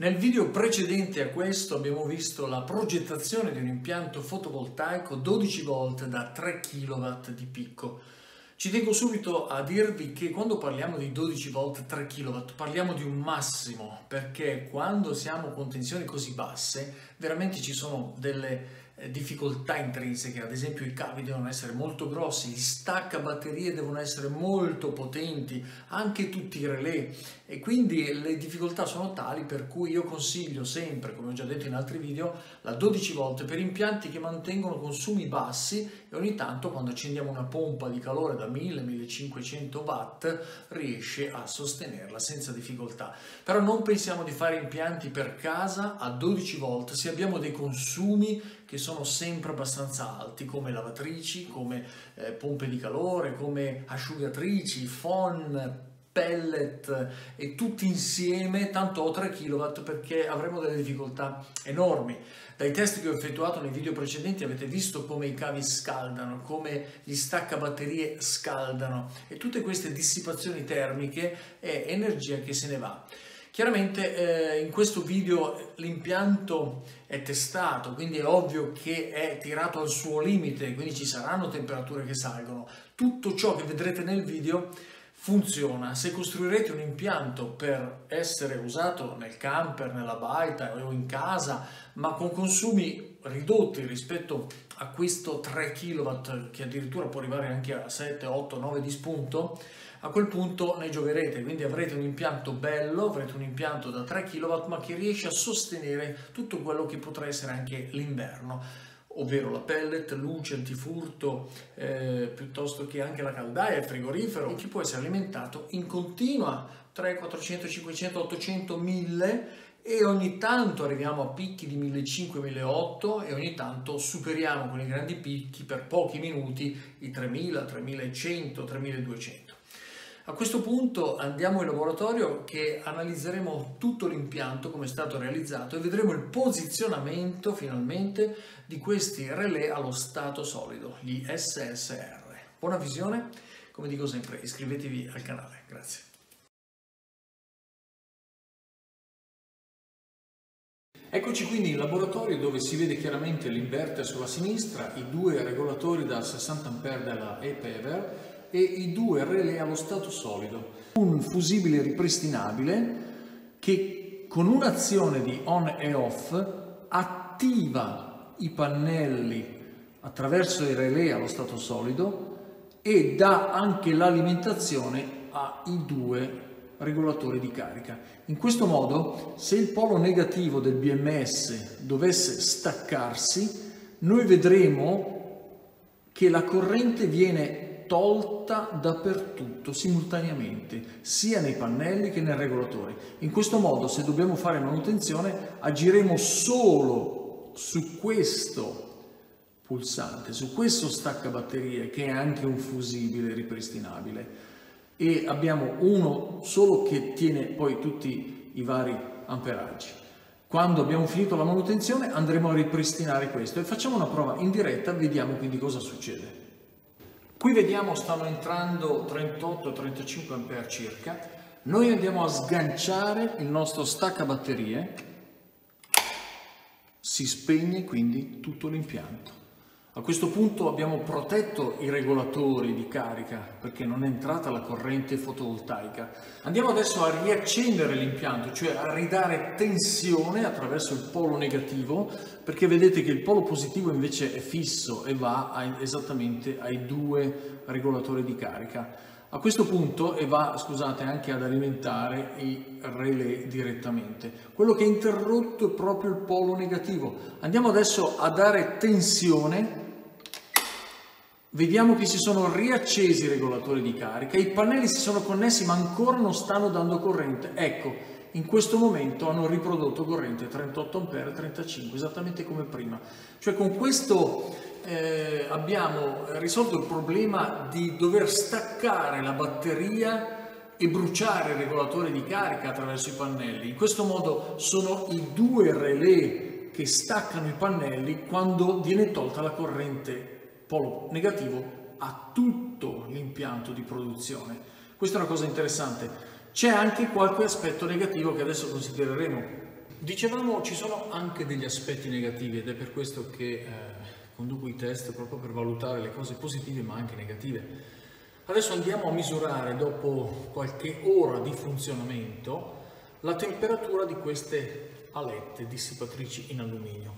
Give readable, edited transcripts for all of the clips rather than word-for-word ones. Nel video precedente a questo abbiamo visto la progettazione di un impianto fotovoltaico 12 volt da 3 kW di picco. Ci tengo subito a dirvi che quando parliamo di 12 volt 3 kW parliamo di un massimo, perché quando siamo con tensioni così basse veramente ci sono delle difficoltà intrinseche, ad esempio i cavi devono essere molto grossi, gli staccabatterie devono essere molto potenti, anche tutti i relè, e quindi le difficoltà sono tali per cui io consiglio sempre, come ho già detto in altri video, la 12 volt per impianti che mantengono consumi bassi e ogni tanto quando accendiamo una pompa di calore da 1000-1500 watt riesce a sostenerla senza difficoltà. Però non pensiamo di fare impianti per casa a 12 volt se abbiamo dei consumi che sono sempre abbastanza alti, come lavatrici, come pompe di calore, come asciugatrici, phon, pellet e tutti insieme, tanto ho 3 kW perché avremo delle difficoltà enormi. Dai test che ho effettuato nei video precedenti avete visto come i cavi scaldano, come gli staccabatterie scaldano e tutte queste dissipazioni termiche è energia che se ne va. Chiaramente in questo video l'impianto è testato, quindi è ovvio che è tirato al suo limite, quindi ci saranno temperature che salgono. Tutto ciò che vedrete nel video funziona. Se costruirete un impianto per essere usato nel camper, nella baita o in casa, ma con consumi ridotti rispetto a questo 3 kW che addirittura può arrivare anche a 7, 8, 9 di spunto, a quel punto ne gioverete, quindi avrete un impianto bello, avrete un impianto da 3 kW ma che riesce a sostenere tutto quello che potrà essere anche l'inverno, ovvero la pellet, luce, antifurto, piuttosto che anche la caldaia, il frigorifero, che può essere alimentato in continua 300, 400, 500, 800, 1000 e ogni tanto arriviamo a picchi di 1500, 1800 e ogni tanto superiamo con i grandi picchi per pochi minuti i 3000, 3100, 3200. A questo punto andiamo in laboratorio che analizzeremo tutto l'impianto come è stato realizzato e vedremo il posizionamento finalmente di questi relè allo stato solido, gli SSR. Buona visione, come dico sempre iscrivetevi al canale, grazie. Eccoci quindi in laboratorio dove si vede chiaramente l'inverter sulla sinistra, i due regolatori da 60 A della EPEVER e i due relè allo stato solido, un fusibile ripristinabile che con un'azione di on e off attiva i pannelli attraverso i relè allo stato solido e dà anche l'alimentazione ai due regolatori di carica. In questo modo, se il polo negativo del BMS dovesse staccarsi, noi vedremo che la corrente viene tolta dappertutto simultaneamente, sia nei pannelli che nel regolatore. In questo modo, se dobbiamo fare manutenzione, agiremo solo su questo pulsante, su questo staccabatterie che è anche un fusibile ripristinabile, e abbiamo uno solo che tiene poi tutti i vari amperaggi. Quando abbiamo finito la manutenzione andremo a ripristinare questo e facciamo una prova in diretta, vediamo quindi cosa succede. Qui vediamo stanno entrando 38-35 A circa, noi andiamo a sganciare il nostro staccabatterie, si spegne quindi tutto l'impianto. A questo punto abbiamo protetto i regolatori di carica perché non è entrata la corrente fotovoltaica. Andiamo adesso a riaccendere l'impianto, cioè a ridare tensione attraverso il polo negativo, perché vedete che il polo positivo invece è fisso e va esattamente ai due regolatori di carica. A questo punto e va, scusate, anche ad alimentare i relè direttamente. Quello che è interrotto è proprio il polo negativo. Andiamo adesso a dare tensione. Vediamo che si sono riaccesi i regolatori di carica, i pannelli si sono connessi ma ancora non stanno dando corrente. Ecco, in questo momento hanno riprodotto corrente 38 A, 35, esattamente come prima. Cioè con questo abbiamo risolto il problema di dover staccare la batteria e bruciare il regolatore di carica attraverso i pannelli. In questo modo sono i due relè che staccano i pannelli quando viene tolta la corrente polo negativo a tutto l'impianto di produzione. Questa è una cosa interessante. C'è anche qualche aspetto negativo che adesso considereremo. Dicevamo, ci sono anche degli aspetti negativi ed è per questo che conduco i test proprio per valutare le cose positive ma anche negative. Adesso andiamo a misurare, dopo qualche ora di funzionamento, la temperatura di queste alette dissipatrici in alluminio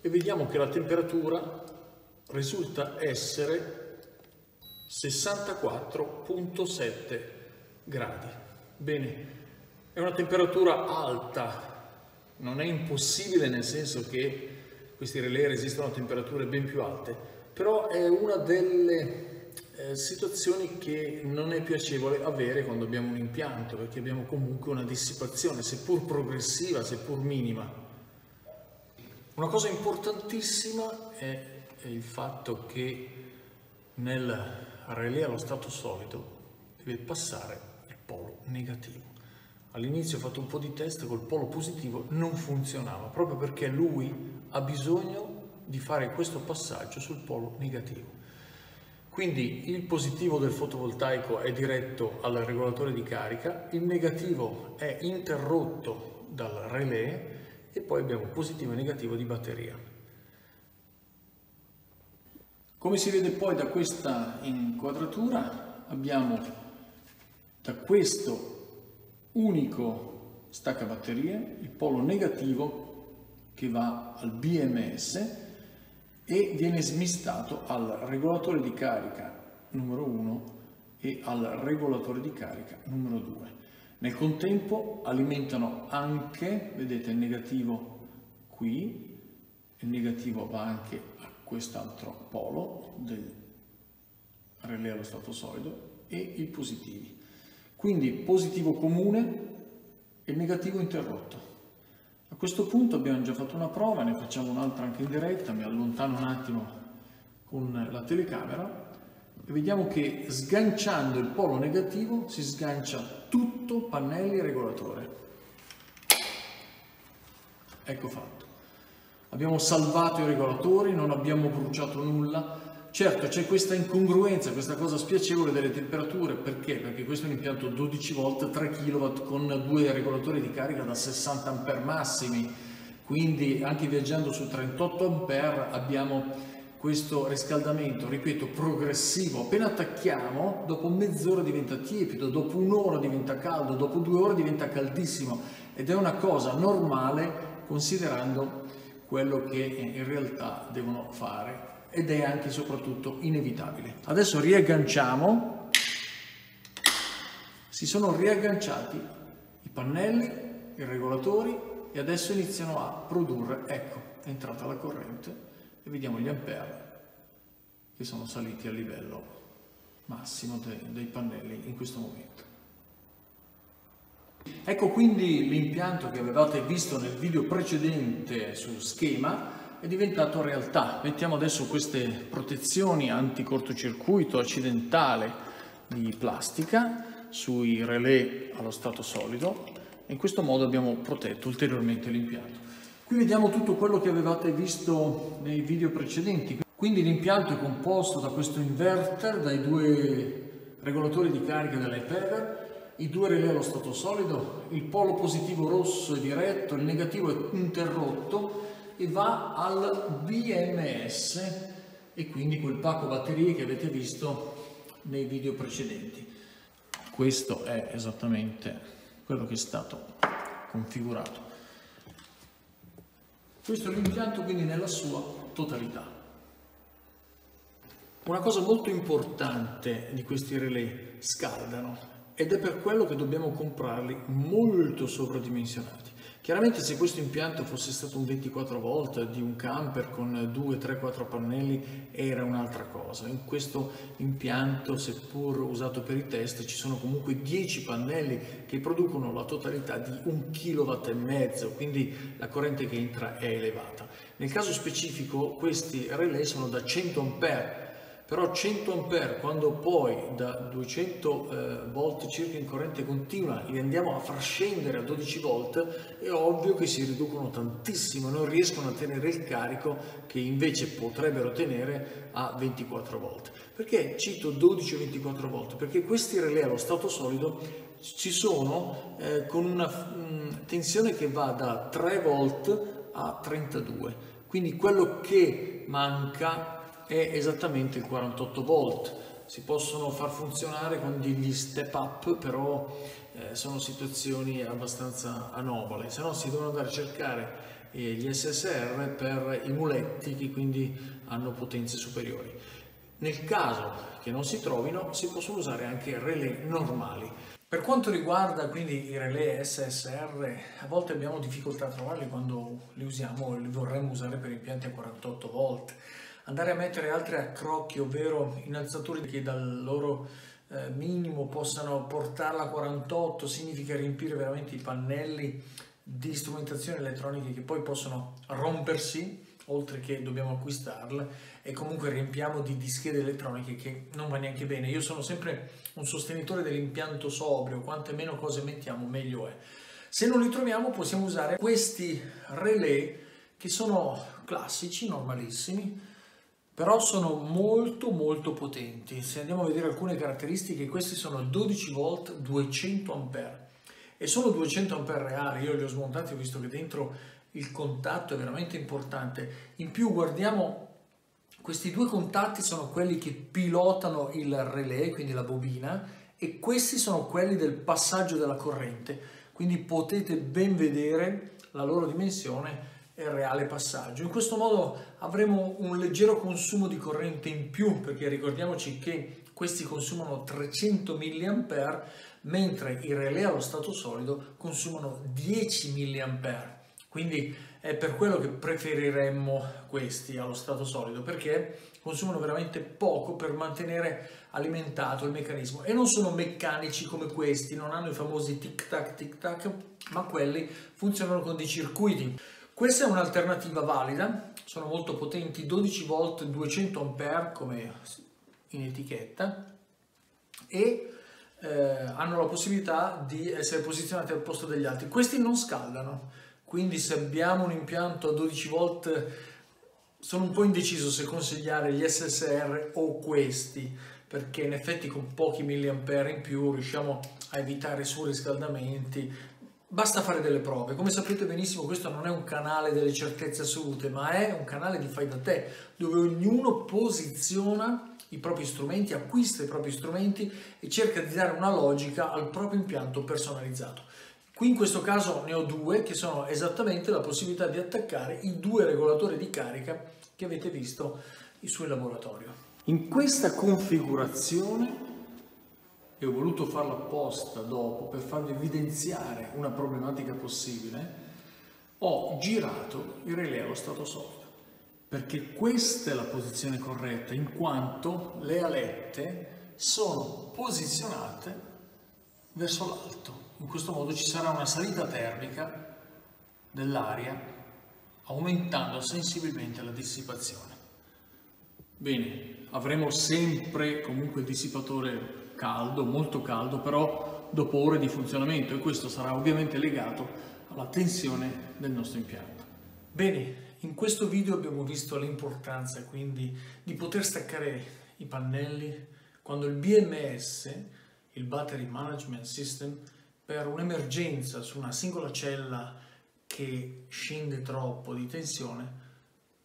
e vediamo che la temperatura risulta essere 64,7 gradi. Bene, è una temperatura alta, non è impossibile, nel senso che questi relè resistono a temperature ben più alte, però è una delle situazioni che non è piacevole avere quando abbiamo un impianto, perché abbiamo comunque una dissipazione, seppur progressiva, seppur minima. Una cosa importantissima è il fatto che nel relè allo stato solido deve passare il polo negativo. All'inizio ho fatto un po' di test col polo positivo, non funzionava, proprio perché lui ha bisogno di fare questo passaggio sul polo negativo. Quindi il positivo del fotovoltaico è diretto al regolatore di carica, il negativo è interrotto dal relè e poi abbiamo positivo e negativo di batteria. Come si vede poi da questa inquadratura, abbiamo da questo unico staccabatterie il polo negativo che va al BMS e viene smistato al regolatore di carica numero 1 e al regolatore di carica numero 2. Nel contempo alimentano anche, vedete, il negativo qui, il negativo va anche a quest'altro polo del relè allo stato solido e i positivi. Quindi positivo comune e negativo interrotto. A questo punto abbiamo già fatto una prova, ne facciamo un'altra anche in diretta, mi allontano un attimo con la telecamera e vediamo che sganciando il polo negativo si sgancia tutto pannelli e regolatore. Ecco fatto. Abbiamo salvato i regolatori, non abbiamo bruciato nulla. Certo, c'è questa incongruenza, questa cosa spiacevole delle temperature, perché? Perché questo è un impianto 12 volt, 3 kW con due regolatori di carica da 60 A massimi, quindi anche viaggiando su 38 A abbiamo questo riscaldamento, ripeto, progressivo. Appena attacchiamo, dopo mezz'ora diventa tiepido, dopo un'ora diventa caldo, dopo 2 ore diventa caldissimo ed è una cosa normale considerando quello che in realtà devono fare. Ed è anche e soprattutto inevitabile. Adesso riagganciamo, si sono riagganciati i pannelli, i regolatori e adesso iniziano a produrre, ecco, è entrata la corrente e vediamo gli ampere che sono saliti al livello massimo dei pannelli in questo momento. Ecco quindi l'impianto che avevate visto nel video precedente su schema è diventato realtà. Mettiamo adesso queste protezioni anticortocircuito accidentale di plastica sui relè allo stato solido e in questo modo abbiamo protetto ulteriormente l'impianto. Qui vediamo tutto quello che avevate visto nei video precedenti. Quindi l'impianto è composto da questo inverter, dai due regolatori di carica della EPEVER, i due relè allo stato solido, il polo positivo rosso è diretto, il negativo è interrotto e va al BMS e quindi quel pacco batterie che avete visto nei video precedenti. Questo è esattamente quello che è stato configurato. Questo è l'impianto quindi nella sua totalità. Una cosa molto importante di questi relè: scaldano ed è per quello che dobbiamo comprarli molto sovradimensionati. Chiaramente se questo impianto fosse stato un 24 volt di un camper con 2, 3, 4 pannelli era un'altra cosa. In questo impianto, seppur usato per i test, ci sono comunque 10 pannelli che producono la totalità di 1,5 kW, quindi la corrente che entra è elevata. Nel caso specifico questi relè sono da 100 A, però 100 A quando poi da 200 volt circa in corrente continua li andiamo a far scendere a 12 volt è ovvio che si riducono tantissimo, non riescono a tenere il carico che invece potrebbero tenere a 24 volt. Perché cito 12 o 24 volt? Perché questi relè allo stato solido ci sono con una tensione che va da 3 volt a 32, quindi quello che manca è esattamente il 48 volt. Si possono far funzionare con degli step up, però sono situazioni abbastanza anomale, se no si devono andare a cercare gli SSR per i muletti che quindi hanno potenze superiori. Nel caso che non si trovino, si possono usare anche relè normali. Per quanto riguarda quindi i relè SSR, a volte abbiamo difficoltà a trovarli quando li usiamo o li vorremmo usare per impianti a 48 volt. Andare a mettere altri accrocchi, ovvero innalzatori che dal loro minimo possano portarla a 48, significa riempire veramente i pannelli di strumentazioni elettroniche che poi possono rompersi, oltre che dobbiamo acquistarle, e comunque riempiamo di dischette elettroniche, che non va neanche bene. Io sono sempre un sostenitore dell'impianto sobrio, quante meno cose mettiamo meglio è. Se non li troviamo possiamo usare questi relè che sono classici, normalissimi, però sono molto potenti. Se andiamo a vedere alcune caratteristiche, questi sono 12 volt 200 ampere e sono 200 ampere reali. Io li ho smontati, ho visto che dentro il contatto è veramente importante. In più guardiamo, questi due contatti sono quelli che pilotano il relè, quindi la bobina, e questi sono quelli del passaggio della corrente, quindi potete ben vedere la loro dimensione e il reale passaggio. In questo modo avremo un leggero consumo di corrente in più, perché ricordiamoci che questi consumano 300 mA, mentre i relè allo stato solido consumano 10 mA. Quindi è per quello che preferiremmo questi allo stato solido, perché consumano veramente poco per mantenere alimentato il meccanismo. E non sono meccanici come questi, non hanno i famosi tic-tac, ma quelli funzionano con dei circuiti. Questa è un'alternativa valida, sono molto potenti, 12 volt 200 ampere come in etichetta, e hanno la possibilità di essere posizionati al posto degli altri. Questi non scaldano. Quindi se abbiamo un impianto a 12 volt sono un po' indeciso se consigliare gli SSR o questi, perché in effetti con pochi milliampere in più riusciamo a evitare surriscaldamenti. Basta fare delle prove. Come sapete benissimo, questo non è un canale delle certezze assolute, ma è un canale di fai da te, dove ognuno posiziona i propri strumenti, acquista i propri strumenti e cerca di dare una logica al proprio impianto personalizzato. Qui in questo caso ne ho due che sono esattamente la possibilità di attaccare i due regolatori di carica che avete visto in laboratorio. In questa configurazione, e ho voluto farla apposta dopo per farvi evidenziare una problematica possibile, ho girato il relè allo stato solido, perché questa è la posizione corretta, in quanto le alette sono posizionate verso l'alto. In questo modo ci sarà una salita termica dell'aria, aumentando sensibilmente la dissipazione. Bene, avremo sempre comunque il dissipatore caldo, molto caldo, però dopo ore di funzionamento, e questo sarà ovviamente legato alla tensione del nostro impianto. Bene, in questo video abbiamo visto l'importanza quindi di poter staccare i pannelli quando il BMS, il Battery Management System, per un'emergenza su una singola cella che scende troppo di tensione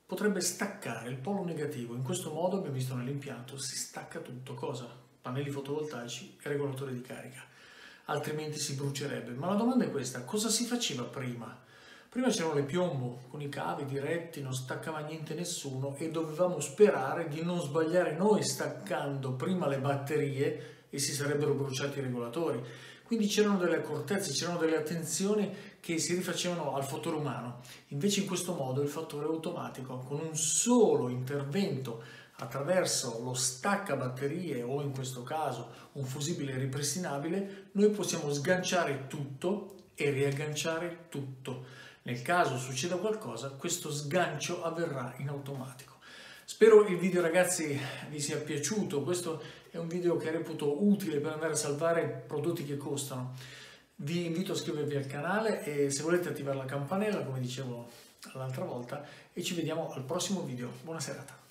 potrebbe staccare il polo negativo. In questo modo abbiamo visto nell'impianto si stacca tutto, cosa? Pannelli fotovoltaici e regolatore di carica, altrimenti si brucierebbe. Ma la domanda è questa: cosa si faceva prima? Prima c'erano le piombo con i cavi diretti, non staccava niente nessuno, e dovevamo sperare di non sbagliare noi staccando prima le batterie e si sarebbero bruciati i regolatori. Quindi c'erano delle accortezze, c'erano delle attenzioni che si rifacevano al fattore umano. Invece in questo modo il fattore automatico, con un solo intervento attraverso lo stacca batterie o in questo caso un fusibile ripristinabile, noi possiamo sganciare tutto e riagganciare tutto. Nel caso succeda qualcosa, questo sgancio avverrà in automatico. Spero il video, ragazzi, vi sia piaciuto. Questo è un video che reputo utile per andare a salvare prodotti che costano. Vi invito a iscrivervi al canale e, se volete, attivare la campanella, come dicevo l'altra volta, e ci vediamo al prossimo video. Buona serata.